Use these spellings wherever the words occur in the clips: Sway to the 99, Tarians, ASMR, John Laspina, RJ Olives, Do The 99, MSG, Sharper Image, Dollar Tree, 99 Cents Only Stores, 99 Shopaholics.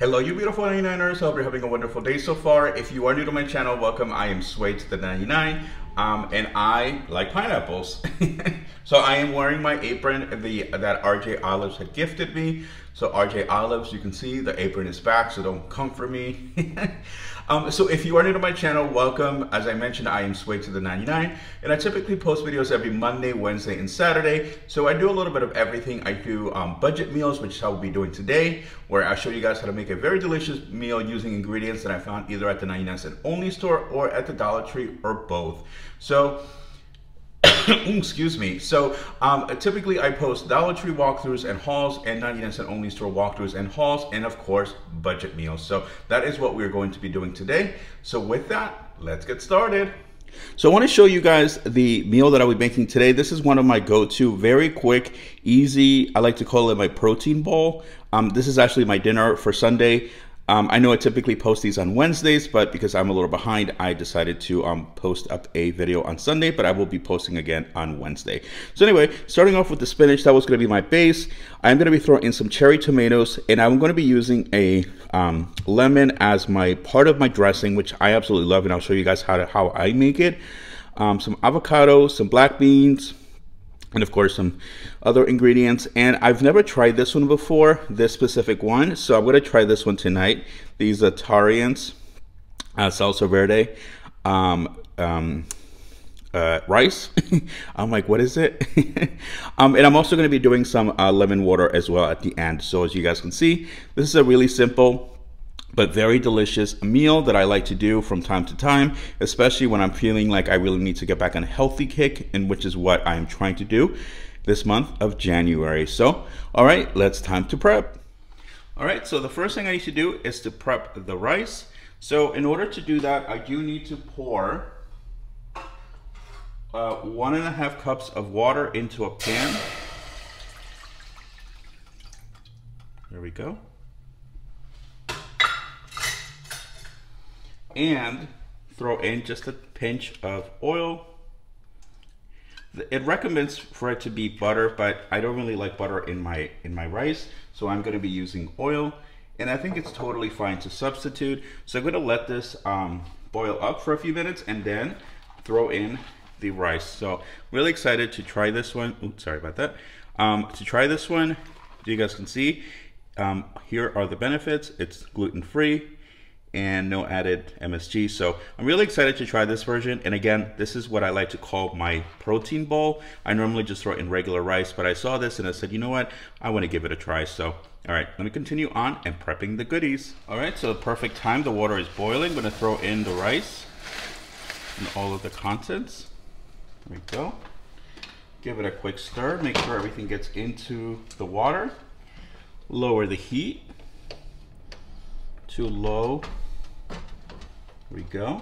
Hello you beautiful 99ers, hope you're having a wonderful day so far. If you are new to my channel, welcome. I am Sway to the 99 and I like pineapples. So I am wearing my apron that RJ Olives had gifted me. So RJ Olives, you can see the apron is back, so don't come for me. So if you are new to my channel, welcome. As I mentioned, I am Sway to the 99 and I typically post videos every Monday, Wednesday, and Saturday. So I do a little bit of everything. I do budget meals, which is how we'll be doing today, where I show you guys how to make a very delicious meal using ingredients that I found either at the 99 Cent Only Store or at the Dollar Tree, or both. So excuse me. So typically I post Dollar Tree walkthroughs and hauls, and 99 Cent Only Store walkthroughs and hauls, and of course budget meals. So that is what we're going to be doing today. So with that, let's get started. So I want to show you guys the meal that I'll be making today. This is one of my go-to, very quick, easy. I like to call it my protein bowl. This is actually my dinner for Sunday. I know I typically post these on Wednesdays, but because I'm a little behind, I decided to post up a video on Sunday, but I will be posting again on Wednesday. So anyway, starting off with the spinach, that was going to be my base. I'm going to be throwing in some cherry tomatoes, and I'm going to be using a lemon as my part of my dressing, which I absolutely love, and I'll show you guys how I make it. Some avocado, some black beans, and of course some other ingredients. And I've never tried this one before, this specific one, so I'm gonna try this one tonight. These are Tarians salsa verde rice. I'm like, what is it? And I'm also gonna be doing some lemon water as well at the end. So as you guys can see, this is a really simple but very delicious meal that I like to do from time to time, especially when I'm feeling like I really need to get back on a healthy kick, and which is what I'm trying to do this month of January. So, all right, let's time to prep. All right, so the first thing I need to do is to prep the rice. So in order to do that, I do need to pour 1.5 cups of water into a pan. There we go. And throw in just a pinch of oil. It recommends for it to be butter, but I don't really like butter in my rice, so I'm going to be using oil, and I think it's totally fine to substitute. So I'm going to let this boil up for a few minutes and then throw in the rice. So really excited to try this one. Oops, sorry about that. To try this one, you guys can see here are the benefits. It's gluten-free and no added MSG. So I'm really excited to try this version. And again, this is what I like to call my protein bowl. I normally just throw in regular rice, but I saw this and I said, you know what? I want to give it a try. So, all right, let me continue on and prepping the goodies. All right, so the perfect time, the water is boiling. I'm gonna throw in the rice and all of the contents. There we go. Give it a quick stir, make sure everything gets into the water. Lower the heat to low. There we go.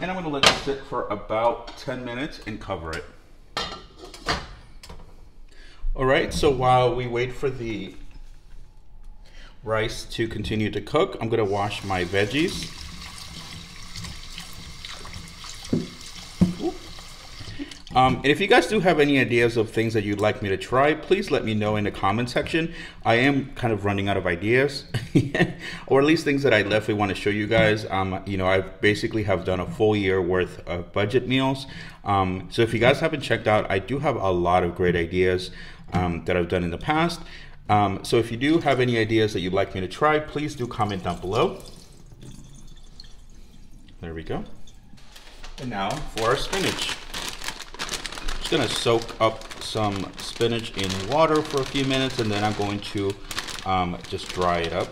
And I'm gonna let this sit for about 10 minutes and cover it. All right, so while we wait for the rice to continue to cook, I'm gonna wash my veggies. And if you guys do have any ideas of things that you'd like me to try, please let me know in the comment section. I am kind of running out of ideas, or at least things that I definitely want to show you guys. You know, I basically have done a full year worth of budget meals. So if you guys haven't checked out, I do have a lot of great ideas that I've done in the past. So if you do have any ideas that you'd like me to try, please do comment down below. There we go. And now for our spinach. Gonna soak up some spinach in water for a few minutes, and then I'm going to just dry it up.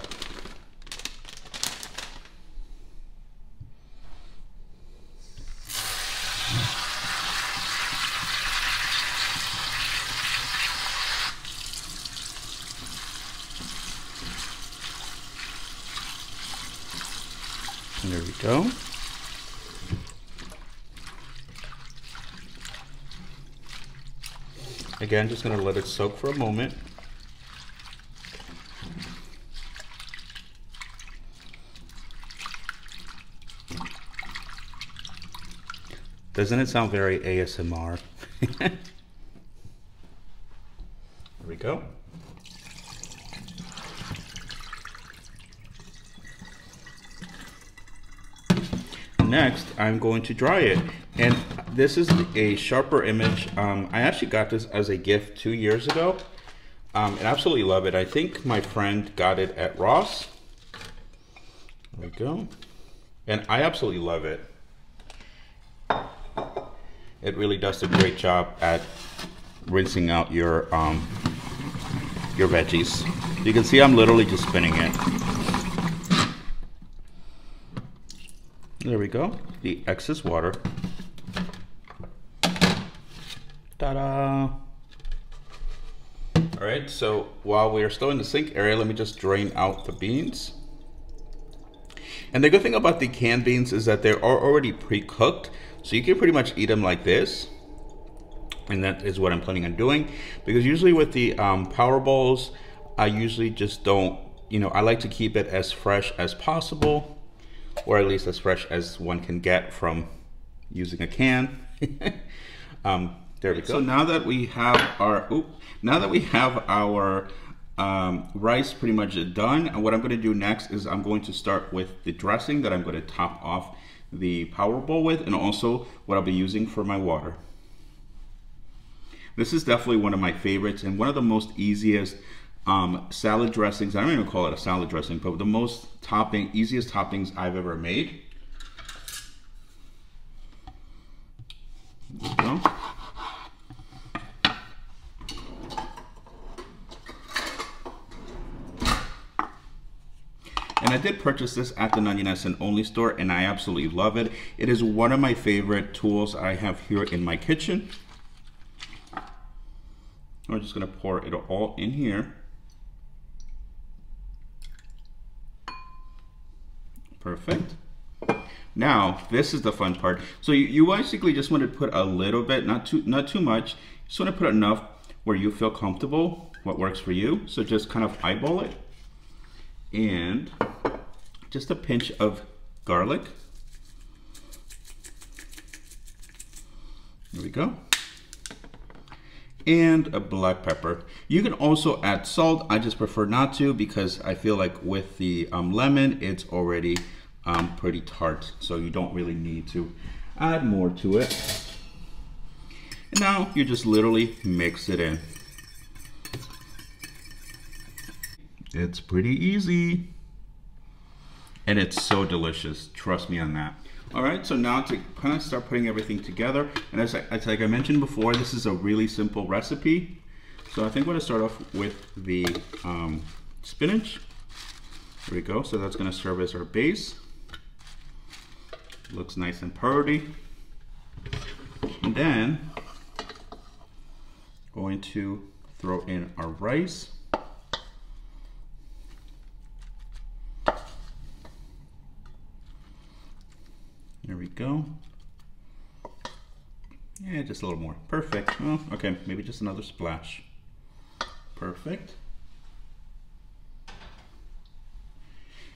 And there we go. Again, just gonna let it soak for a moment. Doesn't it sound very ASMR? There we go. next I'm going to dry it. And this is a Sharper Image. I actually got this as a gift 2 years ago. And absolutely love it. I think my friend got it at Ross. There we go. And I absolutely love it. It really does a great job at rinsing out your veggies. You can see I'm literally just spinning it. There we go. The excess water. Ta-da! All right, so while we are still in the sink area, let me just drain out the beans. And the good thing about the canned beans is that they are already pre-cooked, so you can pretty much eat them like this. And that is what I'm planning on doing, because usually with the power bowls, I usually just don't, you know, I like to keep it as fresh as possible, or at least as fresh as one can get from using a can. There we go. So now that we have our rice pretty much done, and what I'm going to do next is I'm going to start with the dressing that I'm going to top off the power bowl with, and also what I'll be using for my water. This is definitely one of my favorites and one of the most easiest salad dressings. I don't even call it a salad dressing, but the most easiest toppings I've ever made. There we go. And I did purchase this at the 99 Cents Only Store, and I absolutely love it. It is one of my favorite tools I have here in my kitchen. I'm just going to pour it all in here. Perfect. Now, this is the fun part. So you basically just want to put a little bit, not too much. You just want to put enough where you feel comfortable, what works for you. So just kind of eyeball it. And just a pinch of garlic. There we go. And a black pepper. You can also add salt. I just prefer not to, because I feel like with the lemon, it's already pretty tart, so you don't really need to add more to it. And now you just literally mix it in. It's pretty easy, and it's so delicious, trust me on that. All right, so now to kind of start putting everything together, and as like I mentioned before, this is a really simple recipe. So I think we're gonna start off with the spinach. There we go, so that's gonna serve as our base. Looks nice and purty. And then, going to throw in our rice. There we go. Yeah, just a little more. Perfect. Oh, okay, maybe just another splash. Perfect.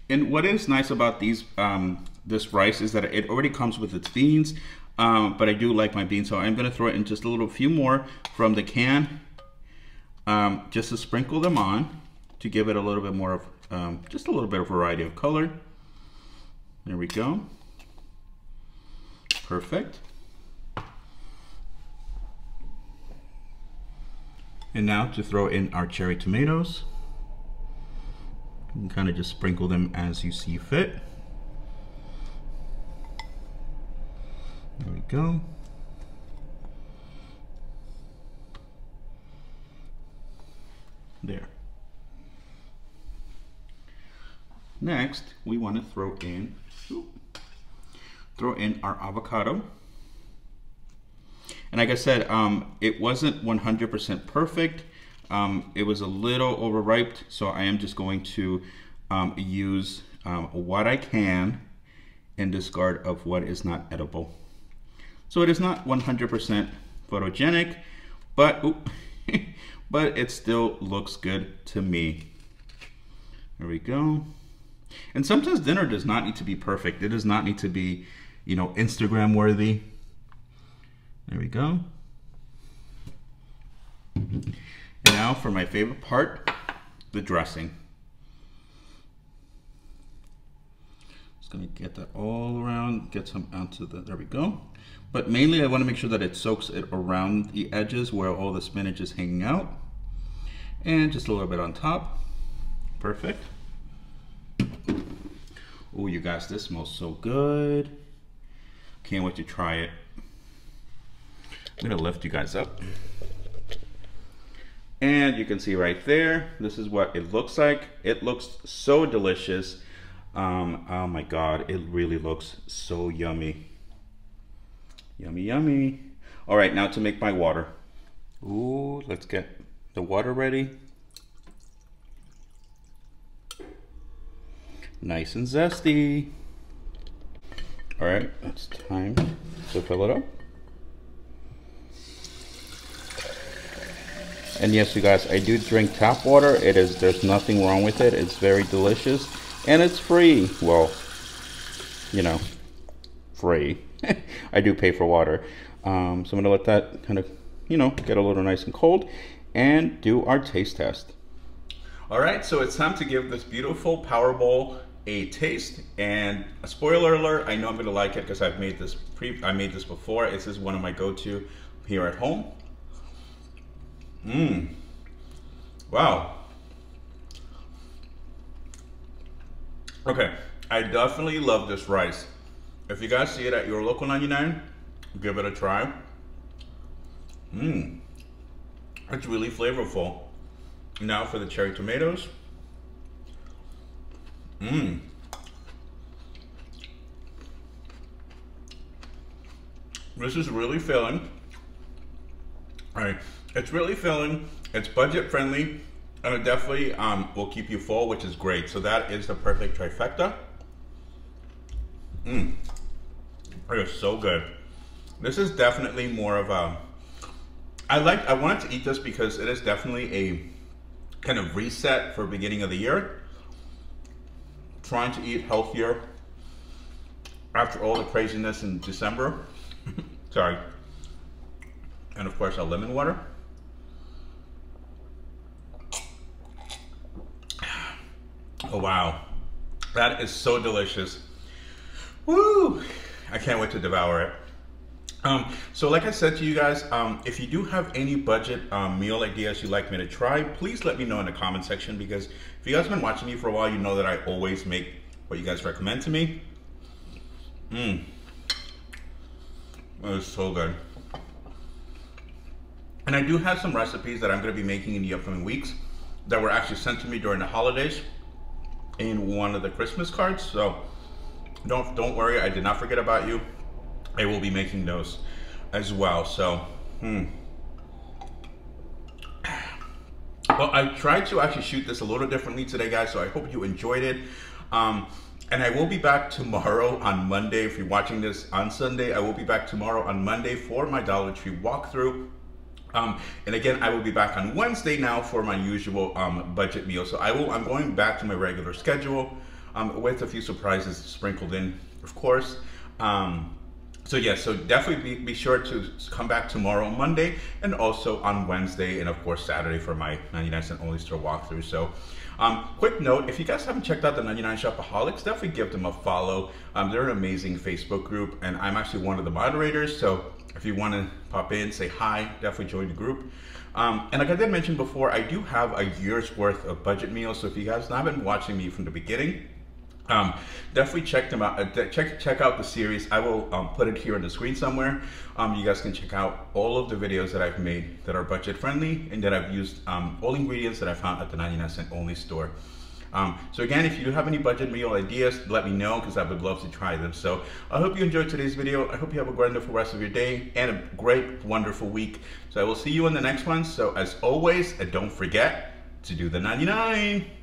And what is nice about these this rice is that it already comes with its beans, but I do like my beans, so I'm gonna throw in just a little few more from the can, just to sprinkle them on to give it a little bit more of, just a little bit of variety of color. There we go. Perfect. And now to throw in our cherry tomatoes. You can kind of just sprinkle them as you see fit. There we go. There. Next, we want to throw in our avocado. And like I said, it wasn't 100% perfect. It was a little overripe, so I am just going to use what I can and discard of what is not edible. So it is not 100% photogenic, but, but it still looks good to me. There we go. And sometimes dinner does not need to be perfect. It does not need to be, you know, Instagram worthy. There we go. And now for my favorite part, the dressing. It's gonna get that all around, get some onto the, there we go. But mainly I wanna make sure that it soaks it around the edges where all the spinach is hanging out. And just a little bit on top. Perfect. Oh, you guys, this smells so good. Can't wait to try it. I'm gonna lift you guys up. And you can see right there, this is what it looks like. It looks so delicious. Oh my God, it really looks so yummy. Yummy, yummy. All right, now to make my water. Ooh, let's get the water ready. Nice and zesty. All right, it's time to fill it up. And yes, you guys, I do drink tap water. It is, there's nothing wrong with it. It's very delicious and it's free. Well, you know, free. I do pay for water. So I'm gonna let that kind of, you know, get a little nice and cold and do our taste test. All right, so it's time to give this beautiful power bowl a taste. And a spoiler alert, I know I'm gonna like it because I've made this I made this before. This is one of my go-to here at home. Mmm. Wow. Okay, I definitely love this rice. If you guys see it at your local 99, give it a try. Mmm. It's really flavorful. Now for the cherry tomatoes. Mmm. This is really filling. All right. It's really filling, it's budget friendly, and it definitely will keep you full, which is great. So that is the perfect trifecta. Mmm, it is so good. This is definitely more of a, I wanted to eat this because it is definitely a kind of reset for beginning of the year. Trying to eat healthier after all the craziness in December. Sorry. And of course, our lemon water. Oh wow, that is so delicious. Woo! I can't wait to devour it. So like I said to you guys, if you do have any budget meal ideas you'd like me to try, please let me know in the comment section, because if you guys have been watching me for a while, you know that I always make what you guys recommend to me. Mmm. That is so good. And I do have some recipes that I'm gonna be making in the upcoming weeks that were actually sent to me during the holidays in one of the Christmas cards. So don't worry, I did not forget about you. I will be making those as well. So, Well, I tried to actually shoot this a little differently today, guys, so I hope you enjoyed it. And I will be back tomorrow on Monday. If you're watching this on Sunday, I will be back tomorrow on Monday for my Dollar Tree walkthrough. And again, I will be back on Wednesday now for my usual budget meal. So I'm going back to my regular schedule with a few surprises sprinkled in, of course. So yeah, so definitely be sure to come back tomorrow, Monday, and also on Wednesday, and of course Saturday for my 99 Cent Only Store walkthrough. So quick note, if you guys haven't checked out the 99 Shopaholics, definitely give them a follow. They're an amazing Facebook group, and I'm actually one of the moderators. So if you want to pop in, say hi, definitely join the group. And like I did mention before, I do have a year's worth of budget meals. So if you guys have not been watching me from the beginning, definitely check them out. Check out the series. I will put it here on the screen somewhere. You guys can check out all of the videos that I've made that are budget friendly and that I've used all ingredients that I found at the 99 Cent Only Store. So again, if you do have any budget meal ideas, let me know, because I would love to try them. So I hope you enjoyed today's video. I hope you have a wonderful rest of your day and a great, wonderful week. So I will see you in the next one. So as always, don't forget to do the 99.